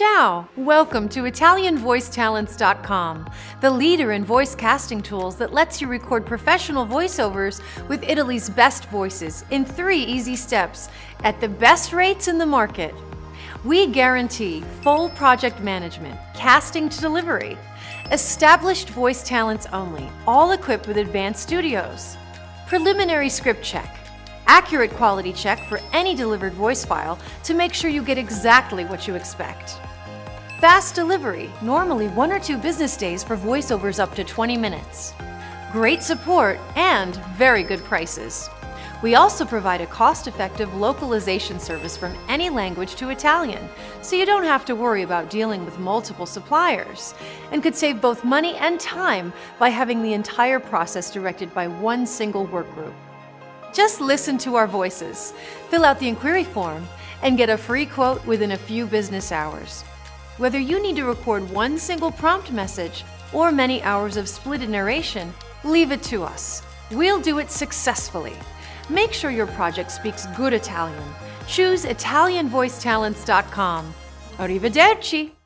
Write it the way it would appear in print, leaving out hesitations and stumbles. Ciao! Welcome to ItalianVoiceTalents.com, the leader in voice casting tools that lets you record professional voiceovers with Italy's best voices in 3 easy steps at the best rates in the market. We guarantee full project management, casting to delivery, established voice talents only, all equipped with advanced studios, preliminary script check, accurate quality check for any delivered voice file to make sure you get exactly what you expect. Fast delivery, normally 1 or 2 business days for voiceovers up to 20 minutes. Great support and very good prices. We also provide a cost-effective localization service from any language to Italian, so you don't have to worry about dealing with multiple suppliers, and could save both money and time by having the entire process directed by one single work group. Just listen to our voices, fill out the inquiry form, and get a free quote within a few business hours. Whether you need to record one single prompt message or many hours of splitted narration, leave it to us. We'll do it successfully. Make sure your project speaks good Italian. Choose ItalianVoiceTalents.com. Arrivederci!